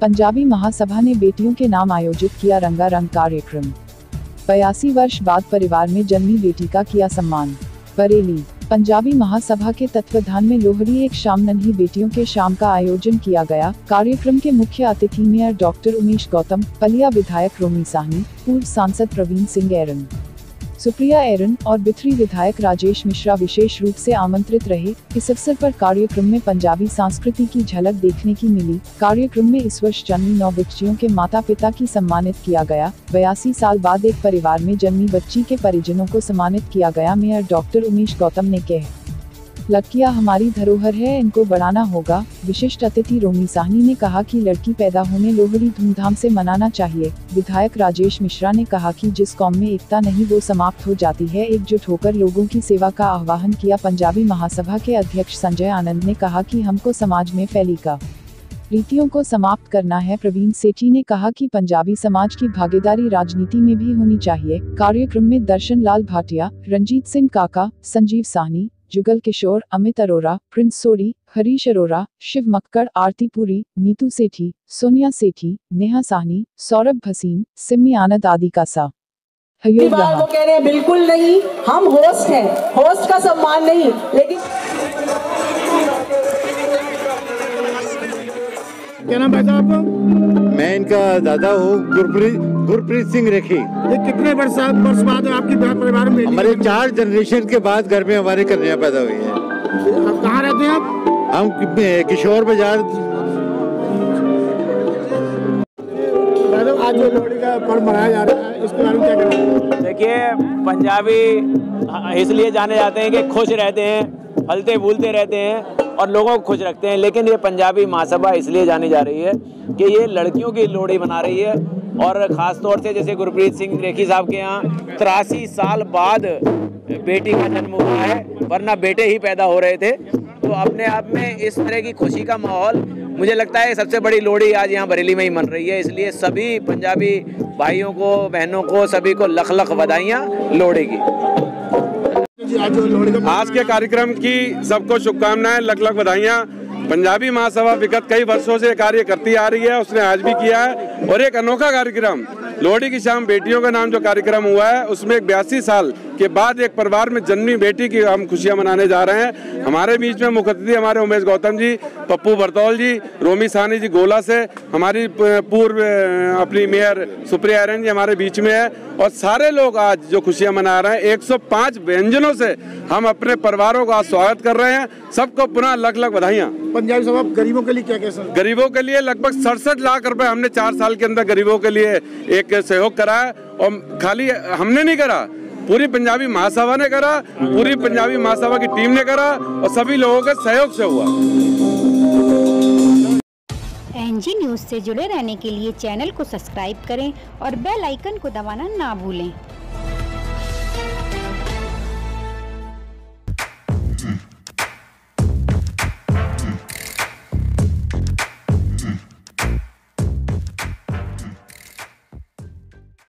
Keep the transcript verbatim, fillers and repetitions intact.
पंजाबी महासभा ने बेटियों के नाम आयोजित किया रंगारंग कार्यक्रम। बयासी वर्ष बाद परिवार में जन्मी बेटी का किया सम्मान। बरेली पंजाबी महासभा के तत्वाधान में लोहड़ी एक शाम नन्ही बेटियों के शाम का आयोजन किया गया। कार्यक्रम के मुख्य अतिथि मेयर डॉक्टर उमेश गौतम, पलिया विधायक रोमी साहनी, पूर्व सांसद प्रवीण सिंह ऐरन, सुप्रिया ऐरन और बिथरी विधायक राजेश मिश्रा विशेष रूप से आमंत्रित रहे। इस अवसर पर कार्यक्रम में पंजाबी संस्कृति की झलक देखने की मिली। कार्यक्रम में इस वर्ष जन्मी नौ बच्चियों के माता पिता की सम्मानित किया गया। बयासी साल बाद एक परिवार में जन्मी बच्ची के परिजनों को सम्मानित किया गया। मेयर डॉक्टर उमेश गौतम ने कहा, लड़कियां हमारी धरोहर है, इनको बढ़ाना होगा। विशिष्ट अतिथि रोमी साहनी ने कहा कि लड़की पैदा होने लोहड़ी धूमधाम से मनाना चाहिए। विधायक राजेश मिश्रा ने कहा कि जिस कौम में एकता नहीं वो समाप्त हो जाती है। एकजुट होकर लोगों की सेवा का आह्वान किया। पंजाबी महासभा के अध्यक्ष संजय आनंद ने कहा कि हमको समाज में फैली का रीतियों को समाप्त करना है। प्रवीण सेठी ने कहा कि पंजाबी समाज की भागीदारी राजनीति में भी होनी चाहिए। कार्यक्रम में दर्शन लाल भाटिया, रंजीत सिंह काका, संजीव साहनी, जुगल किशोर, अमित अरोरा, प्रिंस सोढ़ी, हरीश अरोरा, शिव मक्कड़, आरती पूरी, नीतू सेठी, सोनिया सेठी, नेहा साहनी, सौरभ भसीन, सिम्मी आनंद आदि का सा सहयोग रहा। वो कह रहे हैं बिल्कुल नहीं, हम होस्ट हैं, होस्ट का सम्मान नहीं। लेकिन क्या नाम है आपका? मैं इनका दादा हूँ, गुरप्रीत गुरप्रीत सिंह रेखी। ये कितने वर्ष वर्ष बाद आपके परिवार में? हमारे चार जनरेशन के बाद घर में हमारे कन्या पैदा हुई है। आप कहाँ रहते हैं आप? हम किशोर बाजार। आज जो लोहड़ी का पर्व मनाया जा रहा है इसके बारे में क्या कहना? देखिए, पंजाबी इसलिए जाने जाते हैं कि खुश रहते हैं, हलते भूलते रहते हैं और लोगों को खुश रखते हैं। लेकिन ये पंजाबी महासभा इसलिए जानी जा रही है कि ये लड़कियों की लोहड़ी मना रही है और ख़ास तौर से जैसे गुरप्रीत सिंह रेखी साहब के यहाँ तिरासी साल बाद बेटी का जन्म हुआ है, वरना बेटे ही पैदा हो रहे थे। तो अपने आप में इस तरह की खुशी का माहौल, मुझे लगता है सबसे बड़ी लोहड़ी आज यहाँ बरेली में ही मन रही है। इसलिए सभी पंजाबी भाइयों को, बहनों को, सभी को लख लख बधाइयाँ लोहड़ी की। आज के कार्यक्रम की सबको शुभकामनाएं, लख लख बधाइयाँ। पंजाबी महासभा विगत कई वर्षों से कार्य करती आ रही है, उसने आज भी किया है और एक अनोखा कार्यक्रम लोहड़ी की शाम बेटियों का नाम जो कार्यक्रम हुआ है उसमें एक बयासी साल के बाद एक परिवार में जन्मी बेटी की हम खुशियां मनाने जा रहे हैं। हमारे बीच में मुख्य अतिथि हमारे उमेश गौतम जी, पप्पू बरतौल जी, रोमी साहनी जी गोला से, हमारी पूर्व अपनी मेयर सुप्रिया ऐरन जी हमारे बीच में है और सारे लोग आज जो खुशियां मना रहे हैं एक सौ पाँच व्यंजनों से हम अपने परिवारों का स्वागत कर रहे हैं। सबको पुनः लख लख बधाइयाँ। पंजाबी सभा गरीबों के लिए क्या कैसा? गरीबों के लिए लगभग सड़सठ लाख रुपए हमने चार साल के अंदर गरीबों के लिए एक सहयोग करा है और खाली हमने नहीं करा, पूरी पंजाबी महासभा ने करा, पूरी पंजाबी महासभा की टीम ने करा और सभी लोगों के सहयोग से हुआ। एनजी न्यूज से जुड़े रहने के लिए चैनल को सब्सक्राइब करें और बेल आइकन को दबाना ना भूलें।